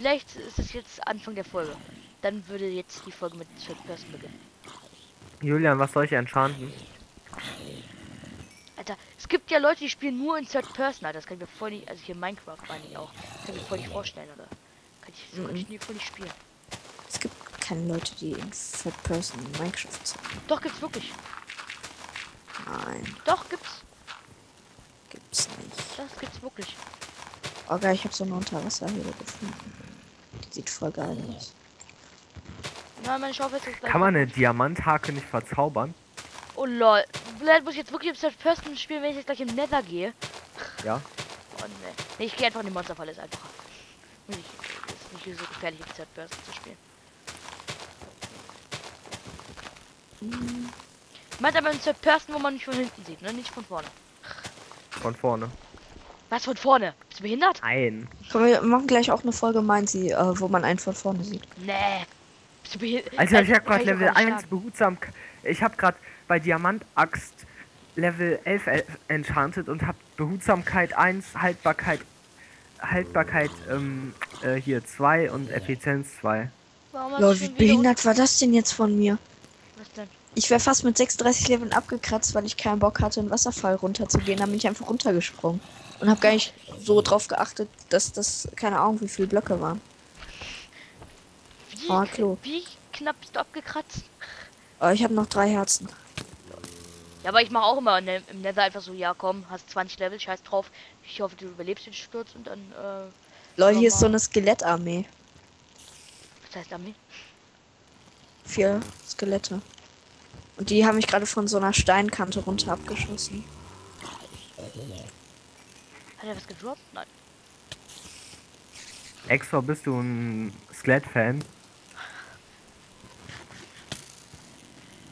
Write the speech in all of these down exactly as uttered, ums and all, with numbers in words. Vielleicht ist es jetzt Anfang der Folge. Dann würde jetzt die Folge mit Third Person beginnen. Julian, was soll ich enchanten? Alter, es gibt ja Leute, die spielen nur in Third Person, Alter. Das kann ich mir voll nicht, also hier Minecraft meine ich auch. Kann ich mir voll nicht vorstellen, oder? Kann ich, so mhm. kann ich nie voll nicht spielen. Es gibt keine Leute, die in Third Person in Minecraft sind. Doch, gibt's wirklich. Nein. Doch, gibt's. Gibt's nicht. Das gibt's wirklich. Oh geil, ich hab so eine Unterwasserhöhle gefunden. Die sieht voll geil aus. Nein, meine Schaufel ist Kann man eine Diamanthake nicht verzaubern? Oh lol. Vielleicht muss ich jetzt wirklich im Third Person spielen, wenn ich jetzt gleich im Nether gehe. Ja. Oh ne. Nee, ich gehe einfach in die Monsterfalle, ist einfacher. Ich, ist nicht so gefährlich im Third Person zu spielen. Hm. Ich meinte aber im Third Person, wo man nicht von hinten sieht, ne? Nicht von vorne. Von vorne. Was von vorne? Bist du behindert? Nein. Komm, wir machen gleich auch eine Folge, meint sie, äh, wo man einen von vorne sieht. Nee. Bist du behindert? Also, also ich hab grad Level eins behutsam. Ich hab grad bei Diamantaxt Level elf enchanted und hab Behutsamkeit eins, Haltbarkeit, Haltbarkeit ähm, äh, hier zwei und Effizienz zwei. Lol, wie behindert war das denn jetzt von mir? Was denn? Ich wäre fast mit sechsunddreißig Leveln abgekratzt, weil ich keinen Bock hatte, in den Wasserfall runterzugehen. Da bin ich einfach runtergesprungen. Und habe gar nicht so drauf geachtet, dass das, keine Ahnung, wie viele Blöcke waren. Wie, oh, kn wie knapp bist du abgekratzt? Oh, ich habe noch drei Herzen. Ja, aber ich mache auch immer im Nether einfach so, ja komm, hast zwanzig Level, scheiß drauf. Ich hoffe, du überlebst den Sturz und dann, äh... Lol, hier ist so eine Skelettarmee. Was heißt Armee? Vier Skelette. Und die haben mich gerade von so einer Steinkante runter abgeschossen. Hat er was gedroppt? Nein. Exor, bist du ein Skelett-Fan?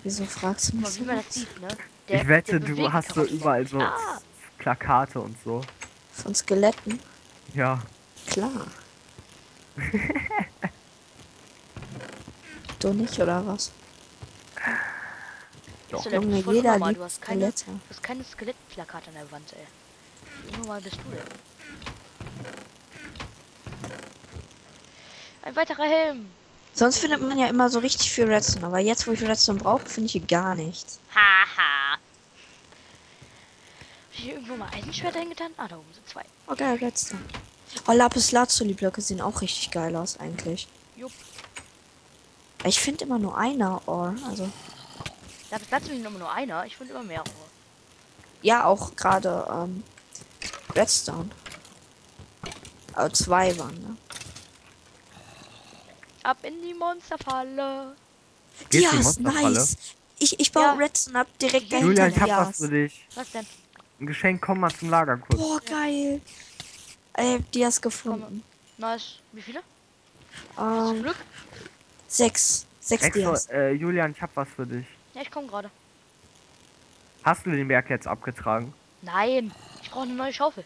Wieso fragst du mich? Mal, wie man das sieht, ne? Der, ich wette, du hast so überall so ah. Plakate und so. Von Skeletten? Ja. Klar. Du nicht, oder was? Doch. Du Junge, jeder normal. Du hast keine, keine Skelettplakate an der Wand, ey. Wie normal bist du denn? Ein weiterer Helm! Sonst findet man ja immer so richtig viel Redstone, aber jetzt, wo ich Redstone brauche, finde ich hier gar nichts. Haha! Hab ich hier irgendwo mal Eisenschwerter hingetan? Ah, da oben sind zwei. Oh geil, Redstone. Oh, Lapis Lazuli Blöcke sehen auch richtig geil aus, eigentlich. Jupp. Ich finde immer nur einer, oh, also... Da platzt mich nur einer, ich finde immer mehrere. Ja, auch gerade ähm, Redstone. Aber zwei waren, ne? Ab in die Monsterfalle. Ja, ist nice. Ich, ich baue ja. Redstone ab direkt dahinter. Julian, ich hab was für dich. Was denn? Ein Geschenk, komm mal zum Lager kurz. Boah, geil. Ja. Ey, die hast gefunden. Nice. Wie viele? Ähm, zum Glück? Sechs. Sechs Exo, Dias. Äh, Julian, ich hab was für dich. Ja, ich komme gerade. Hast du den Berg jetzt abgetragen? Nein, ich brauche eine neue Schaufel.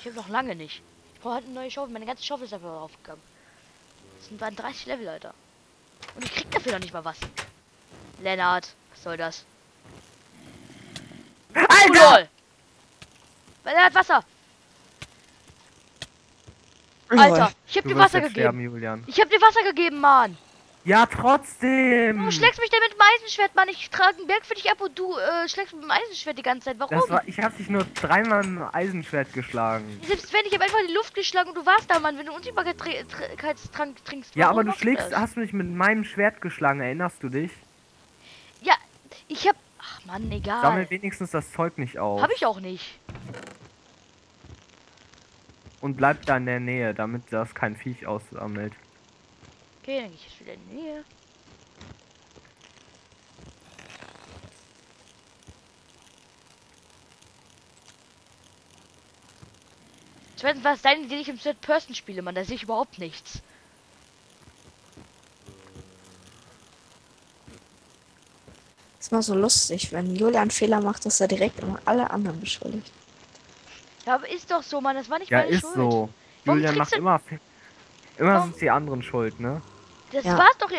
Ich habe noch lange nicht. Ich brauche halt eine neue Schaufel. Meine ganze Schaufel ist dafür aufgegangen. Das sind dann dreißig Level, Alter. Und ich krieg dafür noch nicht mal was. Lennart, was soll das? Alter! Oh, Lennart, Wasser! Alter, ich hab dir Wasser gegeben. Sterben, ich hab dir Wasser gegeben, Mann! Ja, trotzdem! Du schlägst mich denn mit dem Eisenschwert, Mann! Ich trage einen Berg für dich ab und du äh, schlägst mit dem Eisenschwert die ganze Zeit. Warum? Das war, ich hab dich nur dreimal mit dem Eisenschwert geschlagen. Selbst wenn, ich hab einfach in die Luft geschlagen und du warst da, Mann. Wenn du Unsichtbarkeitstrank trinkst. Ja, aber du schlägst, das? Hast du mich mit meinem Schwert geschlagen, erinnerst du dich? Ja, ich hab... Ach Mann, egal. Sammel wenigstens das Zeug nicht auf. Hab ich auch nicht. Und bleib da in der Nähe, damit das kein Viech aussammelt. Okay, dann gehe ich jetzt wieder in die Nähe. Zweitens war es deine, die ich im Third Person spiele, man, da sehe ich überhaupt nichts. Ist mal so lustig, wenn Julian Fehler macht, dass er direkt immer alle anderen beschuldigt. Ja, aber ist doch so, man, das war nicht ja, meine ist Schuld. So. Julian macht immer Fehler. Immer sind die anderen schuld, ne? Das ja. war's doch.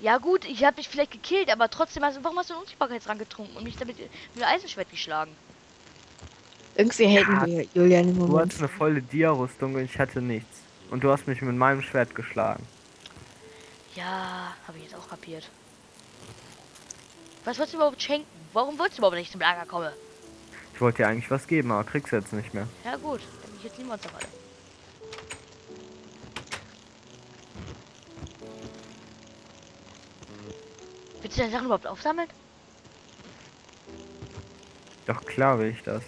Ja gut, ich hab dich vielleicht gekillt, aber trotzdem hast du, warum hast du einen Unsichtbarkeitsrang getrunken und mich damit mit dem Eisenschwert geschlagen? Irgendwie hätten ja, wir Julian im Moment. Du hattest eine volle Dia-Rüstung und ich hatte nichts. Und du hast mich mit meinem Schwert geschlagen. Ja, habe ich jetzt auch kapiert. Was wolltest du überhaupt schenken? Warum wolltest du überhaupt nicht zum Lager kommen? Ich wollte dir eigentlich was geben, aber kriegst du jetzt nicht mehr. Ja gut, dann bin ich jetzt niemand dabei. Willst du deine Sachen überhaupt aufsammeln? Doch klar will ich das.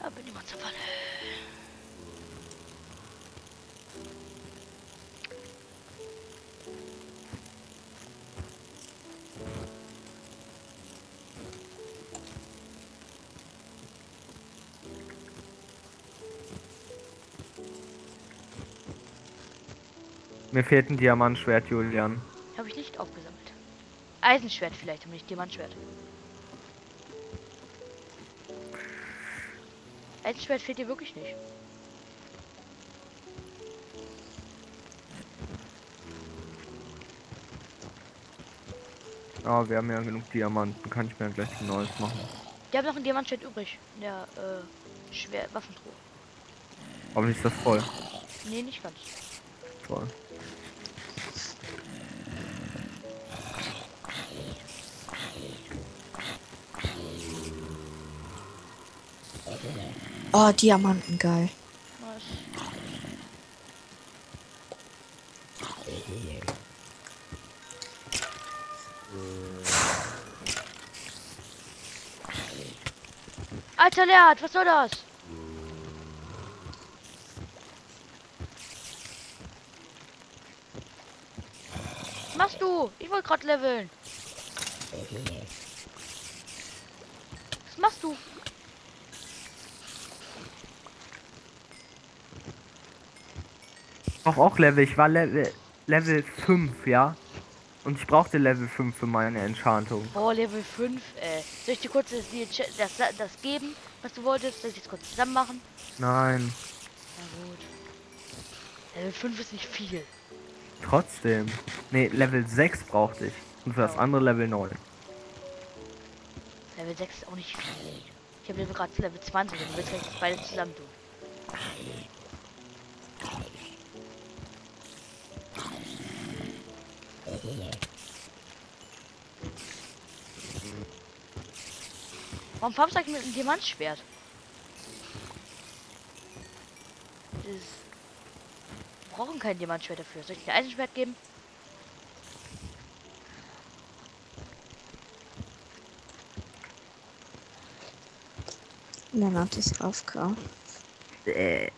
Da bin ich mal zur Falle. Mir fehlt ein Diamantschwert, Julian. Habe ich nicht aufgesammelt. Eisenschwert vielleicht, aber nicht Diamantschwert. Eisenschwert fehlt dir wirklich nicht. Ah, wir haben ja genug Diamanten. Kann ich mir gleich ein neues machen. Die haben noch ein Diamantschwert übrig. Ja, äh, schwer Waffentruhe. Aber nicht das voll. Nee, nicht ganz. Voll. Oh, Diamanten, geil. Was? Alter Lennart, was soll das? Was machst du? Ich wollte gerade leveln. Was machst du? Ich brauche auch Level, ich war Level, Level fünf, ja? Und ich brauchte Level fünf für meine Enchantung. Oh, Level fünf, ey. Soll ich dir kurz das, das, das geben, was du wolltest? Soll ich das kurz zusammen machen? Nein. Na gut. Level fünf ist nicht viel. Trotzdem. Ne, Level sechs brauchte ich. Und für das andere Level neun. Level sechs ist auch nicht viel. Ich habe gerade Level zwanzig, und du willst jetzt beides zusammen tun. Warum farmst du eigentlich mit einem Diamantschwert? Wir brauchen kein Diamantschwert dafür. Soll ich dir ein Eisenschwert geben? Lennart ist aufgehauen. Äh.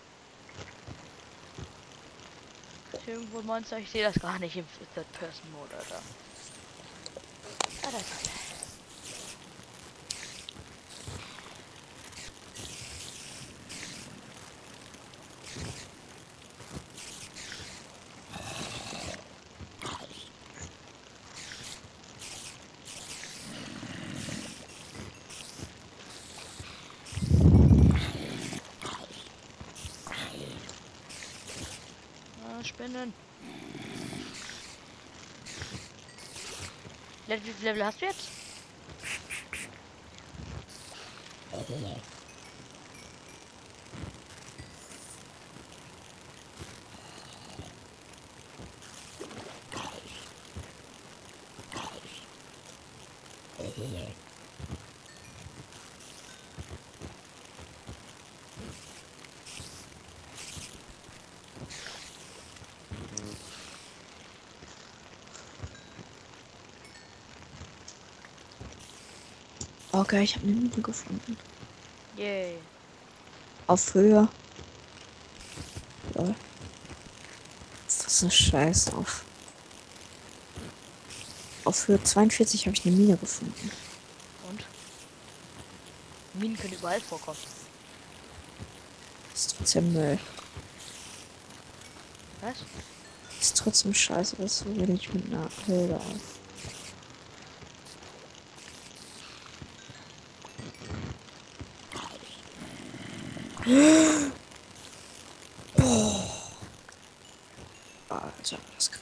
Irgendwo ein Monster, ich sehe das gar nicht im Third-Person-Mode, Alter. Ah, das ist geil. Spinnen. Wie viel Level hast du jetzt? Okay, ich habe eine Mine gefunden. Yay. Auf Höhe. Ja. Das ist ein Scheiß auf. Auf Höhe zweiundvierzig habe ich eine Mine gefunden. Und? Minen können überall vorkommen. Ist trotzdem Müll. Was? Ist trotzdem Scheiße, das will ich mit einer Höhle auf. Boah. Alter, das kann.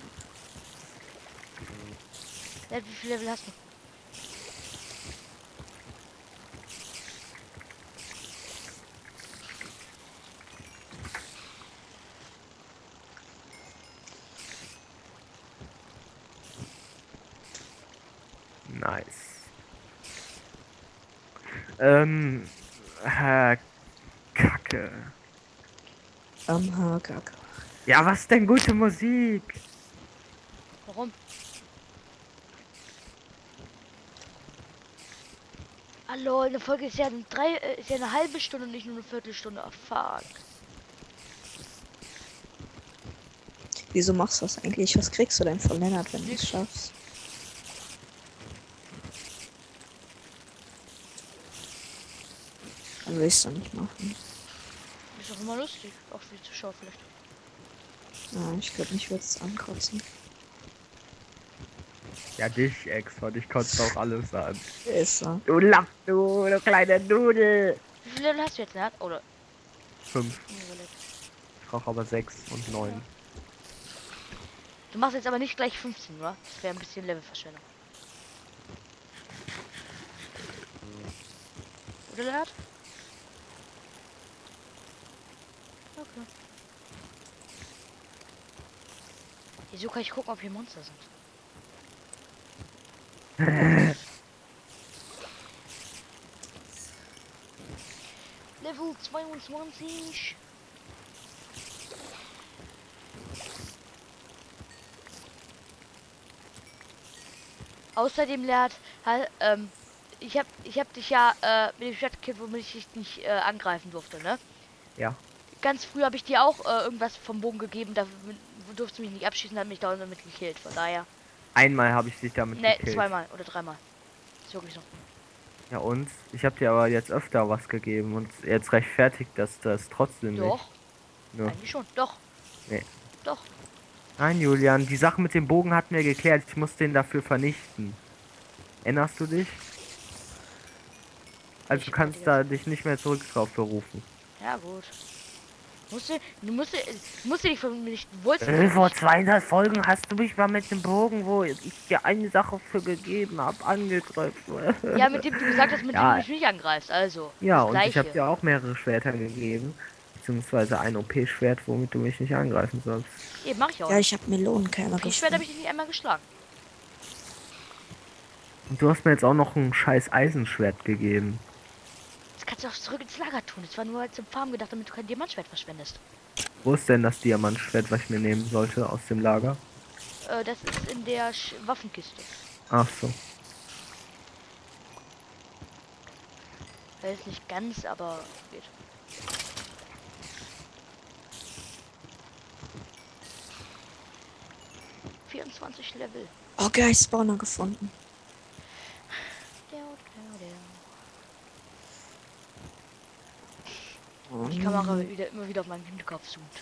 Wie viel Level hast du? Ähm, äh, Kacke. Ähm, ha, Kacke. Ja, was denn gute Musik? Warum? Hallo, eine Folge ist ja, eine drei, ist ja eine halbe Stunde und nicht nur eine Viertelstunde. Oh, fuck. Wieso machst du das eigentlich? Was kriegst du denn von Lennart, wenn du es schaffst? Dann will ich es doch nicht machen. Ist doch immer lustig, auch für die Zuschauer vielleicht. Ja, ich glaube, mich würde es ankotzen. Ja, dich, eXorLP, ich kotze auch alles an. Ist so. Du Lapp, du, du kleine Nudel. Wie viele Level hast du jetzt, Lennart? Oder? Fünf. Ich brauche aber sechs und neun. Ja. Du machst jetzt aber nicht gleich fünfzehn, oder? Das wäre ein bisschen Levelverschwendung. Oder, Lennart? Okay. Wieso kann ich gucken, ob hier Monster sind? Level zweiundzwanzig. Außerdem lernt, ähm, ich hab, ich hab dich ja äh, mit dem Stadtkind, womit ich dich nicht äh, angreifen durfte, ne? Ja. Ganz früh habe ich dir auch äh, irgendwas vom Bogen gegeben, da durfte mich nicht abschießen, hat mich dauernd damit gekillt, von daher. Einmal habe ich dich damit ne, gekillt. Ne, zweimal oder dreimal. Ist wirklich so. Ja und? Ich habe dir aber jetzt öfter was gegeben und jetzt rechtfertigt das das trotzdem doch. Nicht. Doch. Eigentlich schon, doch. Nee. Doch. Nein, Julian, die Sache mit dem Bogen hat mir geklärt. Ich muss den dafür vernichten. Erinnerst du dich? Also ich du kannst da dich nicht mehr zurück drauf berufen. Ja gut. Musst du, du musst, du musst dich vernichten. Äh, vor zweihundert Folgen hast du mich mal mit dem Bogen, wo ich dir eine Sache für gegeben habe, angegriffen. Ja, mit dem du gesagt hast, mit ja. dem du mich nicht angreifst. Also. Ja, und Gleiche. Ich habe dir auch mehrere Schwerter gegeben. Beziehungsweise ein O P-Schwert, womit du mich nicht angreifen sollst. Eben, mach ich auch. Ja, ich hab Melonenkeimer geschlagen. O P-Schwert hab ich nicht einmal geschlagen. Und du hast mir jetzt auch noch ein scheiß Eisenschwert gegeben. Das kannst du auch zurück ins Lager tun. Das war nur zum Farm gedacht, damit du kein Diamantschwert verschwendest. Wo ist denn das Diamantschwert, was ich mir nehmen sollte aus dem Lager? Äh, das ist in der Sch Waffenkiste. Ach so. Weiß nicht ganz, aber geht. vierundzwanzig Level. Oh geil, Spawner gefunden. Der, der, der. Die Kamera wieder, immer wieder auf meinen Hinterkopf zoomt.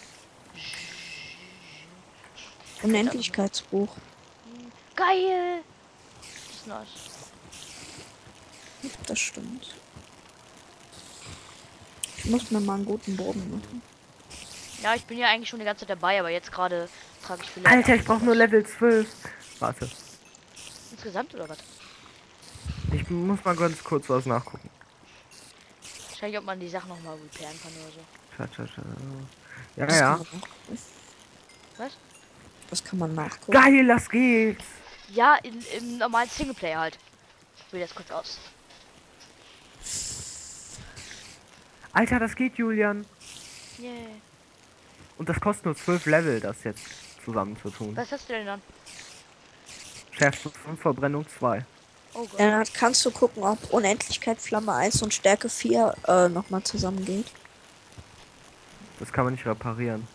Unendlichkeitsbuch. Geil! Das ist nice. Das stimmt. Ich muss mir mal einen guten Bogen machen. Ja, ich bin ja eigentlich schon die ganze Zeit dabei, aber jetzt gerade trage ich vielleicht. Alter, ich brauche nur Level zwölf. Warte. Insgesamt oder was? Ich muss mal ganz kurz was nachgucken. Wahrscheinlich, ob man die Sachen nochmal repairen kann oder so. Tja, tja, tja. Ja, das ja. Was? Das kann man nachgucken. Geil, das geht! Ja, in, im normalen Singleplayer halt. Ich will das kurz aus. Alter, das geht, Julian. Yeah. Und das kostet nur zwölf Level, das jetzt zusammen zu tun. Was hast du denn dann? Schärfe fünf, Verbrennung zwei. Oh Gott. Dann kannst du gucken, ob Unendlichkeit, Flamme eins und Stärke vier äh, nochmal zusammengeht. Das kann man nicht reparieren.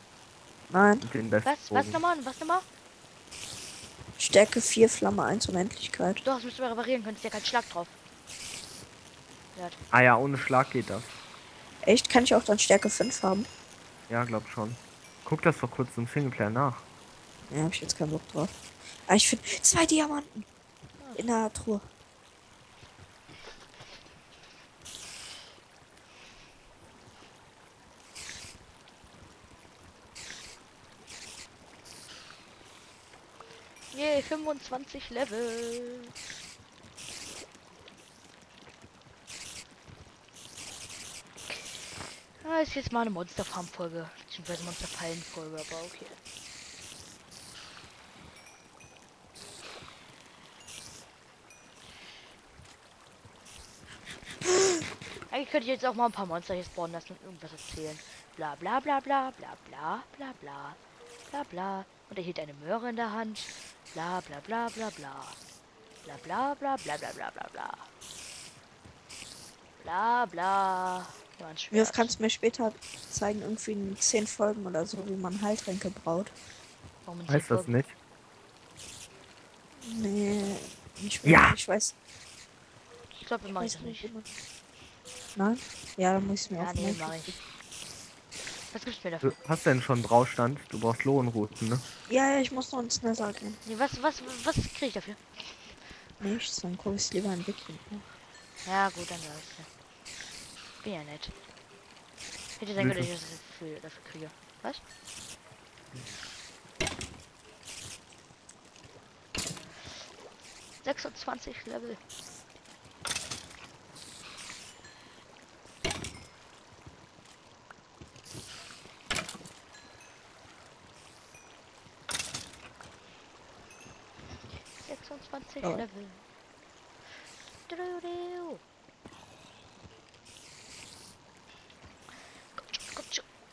Nein. Was? Was nochmal? Was nochmal? Stärke vier, Flamme eins, Unendlichkeit. Doch, das müsst ihr reparieren können, ist ja kein Schlag drauf. Ja. Ah ja, ohne Schlag geht das. Echt? Kann ich auch dann Stärke fünf haben? Ja, glaub schon. Guck das doch kurz im Singleplayer nach. Ja, hab ich jetzt keinen Bock drauf. Ah, ich finde zwei Diamanten in der Truhe. Je, fünfundzwanzig Level. Ah, ist jetzt mal eine Monsterfarm-Folge, beziehungsweise Monsterfallen-Folge, aber okay. Eigentlich könnte ich jetzt auch mal ein paar Monster hier spawnen lassen und irgendwas erzählen. Bla bla bla bla bla bla bla bla bla bla. Und er hielt eine Möhre in der Hand. Bla bla bla bla bla. Bla bla bla bla bla bla bla bla. Bla bla. Das kannst du mir später zeigen, irgendwie in zehn Folgen oder so, wie man Heiltränke braut. Warum weiß das nicht? Nee, ich, ja. ich weiß. Ich glaube, wir machen es nicht. Nein? Ja, dann muss ich mir ja, auch nee, mach ich. Was gibt's mir dafür? Du hast denn schon Braustand? Du brauchst Lohnrouten, ne? Ja, ja, ich muss noch ins Nether gehen. Nee, was, was, was krieg ich dafür? Nichts, dann guck ich lieber ein Wickel. Ne? Ja, gut, dann weiß ich. Bin ja nett. Hätte sein können, dass ich das Gefühl dafür kriege. Was? sechsundzwanzig Level. sechsundzwanzig oh. Level.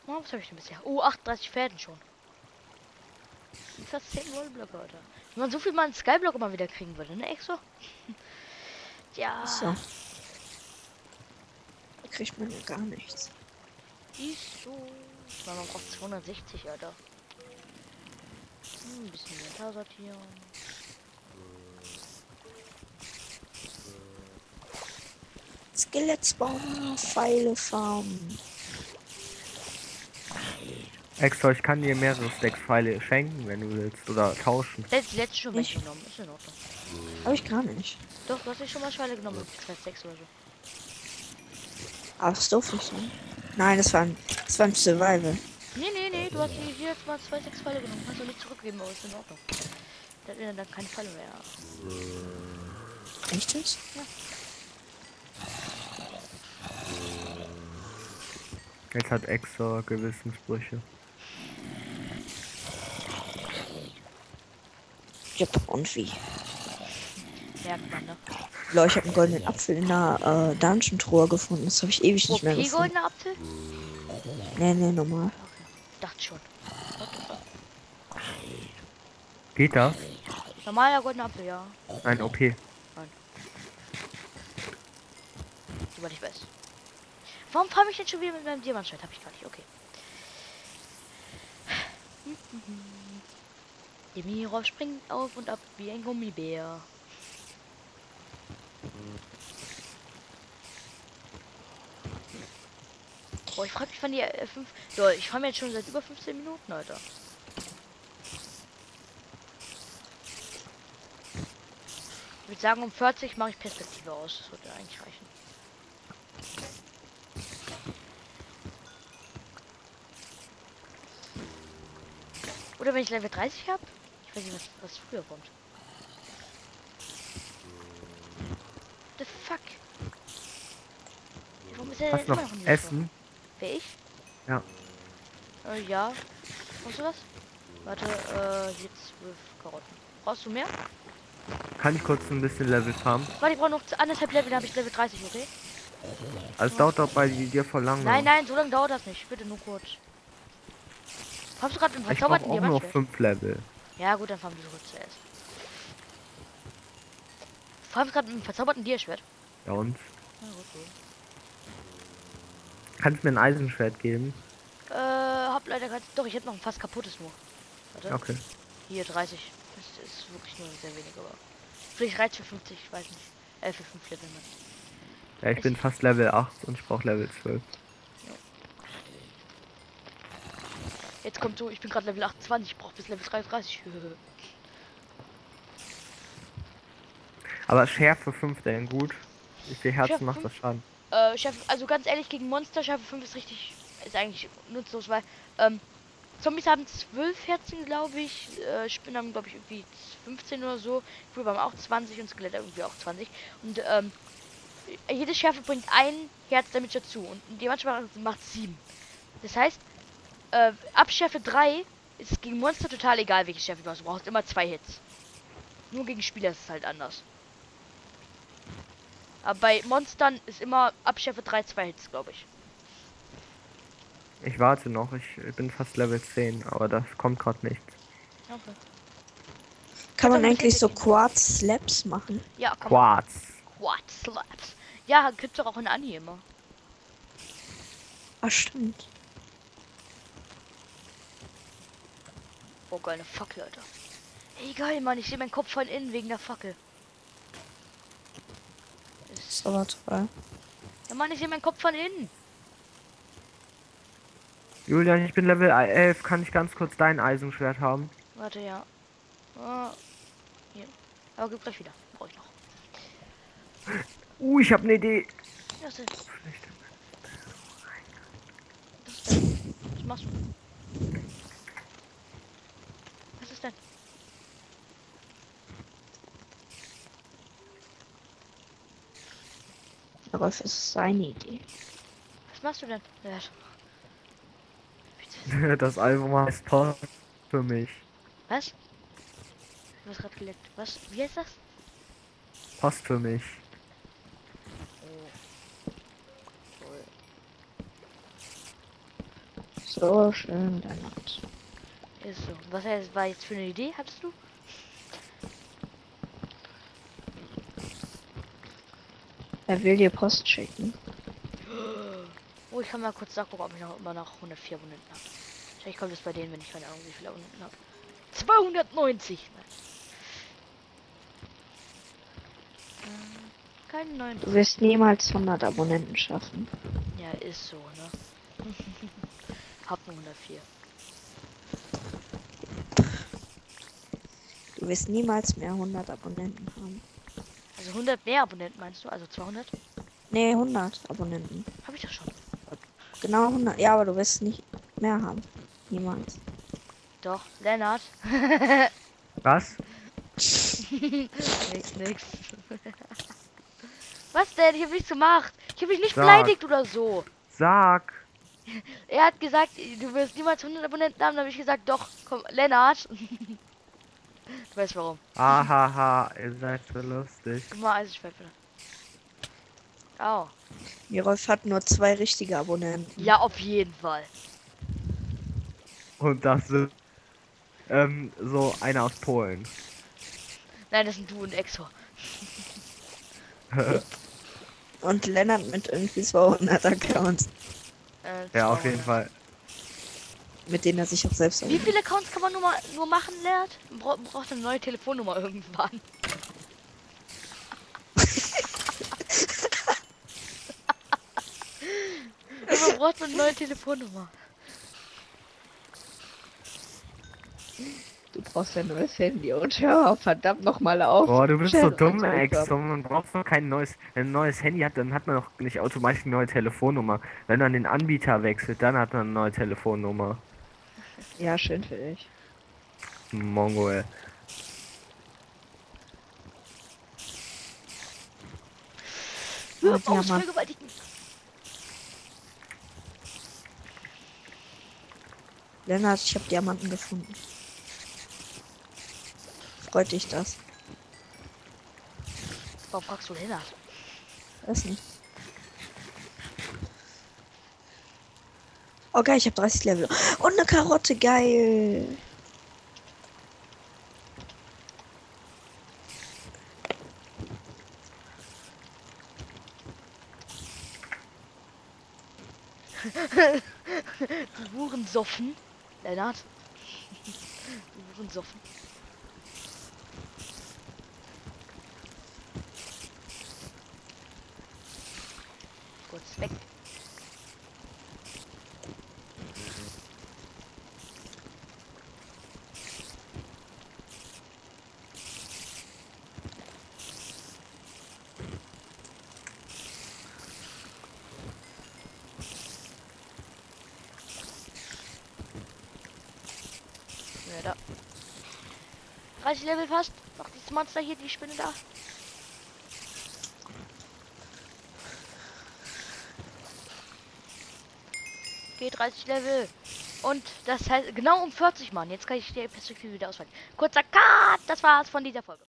Oh, was habe ich denn bisher? Oh, achtunddreißig Fäden schon. Fast zehn Wollblöcke, Alter. Wenn man so viel mal einen Skyblock immer wieder kriegen würde, ne? Echt so? Ja. So. Da kriegt man ja gar nichts. Ist so. Ich meine, man braucht zweihundertsechzig, Alter. Hm, ein bisschen mehr sortieren. Skelettsbaum, Pfeile farmen. Extra, ich kann dir mehrere Stacks Pfeile schenken, wenn du willst, oder tauschen. Das letzte schon weggenommen, ist in Ordnung. Aber ich kann nicht. Doch, du hast dich schon mal Pfeile genommen, zwei Stacks oder so. Ach, das durfte ich nicht. Nein, das war ein, das war ein Survival. Nee, nee, nee, du hast hier jetzt mal zwei Stacks Pfeile genommen, kannst du nicht zurückgeben, aber ist in Ordnung. Das wäre dann kein Pfeile mehr. Echt jetzt? Ja. Jetzt hat extra Gewissensbrüche. Ja, und wie? Merkt man, ne? Leute, ich habe einen goldenen Apfel in einer äh, Dungeon-Truhe gefunden. Das habe ich ewig nicht mehr gefunden. Okay, goldener Apfel? Nee, nee, normal. Okay. Dachte schon. Geht da? Normaler goldener Apfel, ja. Nein, O P. Nein. Soweit ich weiß. Warum fahre ich denn schon wieder mit meinem Diamantschwert? Habe ich gar nicht, okay. Der Minirob springt auf und ab wie ein Gummibär. Boah, ich frage mich, wann die äh, fünf... Doch, ich fahre mir jetzt schon seit über fünfzehn Minuten, Alter. Ich würde sagen, um vierzig mache ich Perspektive aus. Das würde eigentlich reichen. Oder wenn ich Level dreißig habe? Ich weiß nicht, was, was früher kommt. The fuck? Warum ist er denn immer noch in Essen? Wer, ich? Ja. Äh, ja. Brauchst du was? Warte, äh, jetzt zwölf Karotten. Brauchst du mehr? Kann ich kurz ein bisschen Level farmen? Warte, ich brauche noch anderthalb Level, dann habe ich Level dreißig, okay? Also dauert doch bei dir voll lang. Nein, nein, so lange dauert das nicht. Bitte nur kurz. Hast du gerade einen verzauberten Diamant? Ich brauche auch noch fünf Level. Ja gut, dann fahren wir so kurz zuerst. Du hast gerade einen verzauberten Diamantschwert. Ja und? Na gut, gut. Kannst du mir ein Eisenschwert geben? Äh, hab leider ganz... Doch, ich hätte noch ein fast kaputtes nur. Warte. Okay. Hier, dreißig. Das ist wirklich nur sehr wenig, aber... Vielleicht reicht für fünfzig, ich weiß nicht. Äh, für fünf Level. Ja, ich ist bin fast Level acht und ich brauche Level zwölf. Jetzt kommt so, ich bin gerade Level achtundzwanzig, ich brauche bis Level dreiunddreißig. Aber Schärfe fünf denn gut? Ich sehe Herzen macht das Schaden. Äh, Schärfe, also ganz ehrlich, gegen Monster Schärfe fünf ist richtig, ist eigentlich nutzlos, weil ähm, Zombies haben zwölf Herzen, glaube ich. Äh, Spinnen haben, glaube ich, irgendwie fünfzehn oder so. Früher haben auch zwanzig und Skelette irgendwie auch zwanzig. Und ähm, jede Schärfe bringt ein Herz damit dazu und die manchmal macht sieben. Das heißt, Äh, ab Schärfe drei ist es gegen Monster total egal, welche Schärfe du hast. Du brauchst immer zwei Hits. Nur gegen Spieler ist es halt anders. Aber bei Monstern ist immer ab Schärfe drei zwei Hits, glaube ich. Ich warte noch, ich bin fast Level zehn, aber das kommt gerade nichts. Okay. Kann man eigentlich so Quartz Slaps machen? Ja, komm. Quartz. Quartz Slaps. Ja, gibt's doch auch in Anime immer. Ah, stimmt. Oh, geile Fackel, Alter. Egal, Mann, ich sehe meinen Kopf von innen wegen der Fackel. Ist aber toll. Ja, Mann, ich sehe meinen Kopf von innen. Julian, ich bin Level elf. Kann ich ganz kurz dein Eisenschwert haben? Warte, ja. Oh, hier. Aber gib gleich wieder. Brauche ich noch. Uh, ich habe eine Idee. Das ist. Das ist was machst du? Was ist denn? Aber es ist seine Idee. Was machst du denn? Das Album heißt Pause für mich. Was? Du hast gerade geleckt. Was? Wie heißt das? Passt für mich. Oh. Cool. So schön, Lennart. Ist so. Was heißt, war jetzt für eine Idee, hattest du? Er will dir Post schicken. Oh, ich kann mal kurz nachgucken, ob ich noch immer noch hundertvier Abonnenten habe. Vielleicht kommt es bei denen, wenn ich keine Ahnung, wie viele Abonnenten habe. zweihundertneunzig! Nein. Du wirst niemals hundert Abonnenten schaffen. Ja, ist so, ne? Hab nur hundertvier. Du wirst niemals mehr hundert Abonnenten haben. Also hundert mehr Abonnenten meinst du? Also zweihundert? Nee, hundert Abonnenten. Hab ich doch schon. Genau hundert. Ja, aber du wirst nicht mehr haben. Niemals. Doch, Lennart. Was? Nix, nix. Was denn? Ich hab nichts gemacht. Ich hab mich nicht Sag. beleidigt oder so. Sag. Er hat gesagt, du wirst niemals hundert Abonnenten haben. Da habe ich gesagt, doch, komm, Lennart. Du weißt warum. Ahaha, ihr seid so lustig. Guck mal, also ich werde wieder. Au. Mirolf hat nur zwei richtige Abonnenten. Ja, auf jeden Fall. Und das ist ähm, so einer aus Polen. Nein, das sind du und eXor. Und Lennart mit irgendwie zweihundert Accounts. Äh, ja, auf jeden Fall. Mit denen er sich auch selbst... Wie viele Accounts kann man nur, mal, nur machen, Lennart? Man braucht, man braucht eine neue Telefonnummer irgendwann. Man braucht eine neue Telefonnummer. Du brauchst ein neues Handy und hör auf, verdammt nochmal auf. Boah, du bist so dumm, eXor. Man braucht doch kein neues, ein neues Handy hat, dann hat man doch nicht automatisch eine neue Telefonnummer. Wenn man den Anbieter wechselt, dann hat man eine neue Telefonnummer. Ja, schön für dich. Mongol. Oh, ja, Lennart, ich habe Diamanten gefunden. Freut dich das? Warum fragst du Lennart? Weiß nicht. Oh geil, ich habe dreißig Level. Und eine Karotte, geil! Du Hurensoffen, Lennart. Du Hurensoffen. Weg. Ja, da. dreißig Level fast. Noch dieses Monster hier, die Spinne da. dreißig Level und das heißt genau um vierzig, Mann. Jetzt kann ich die Perspektive wieder auswählen. Kurzer Cut, das war's von dieser Folge.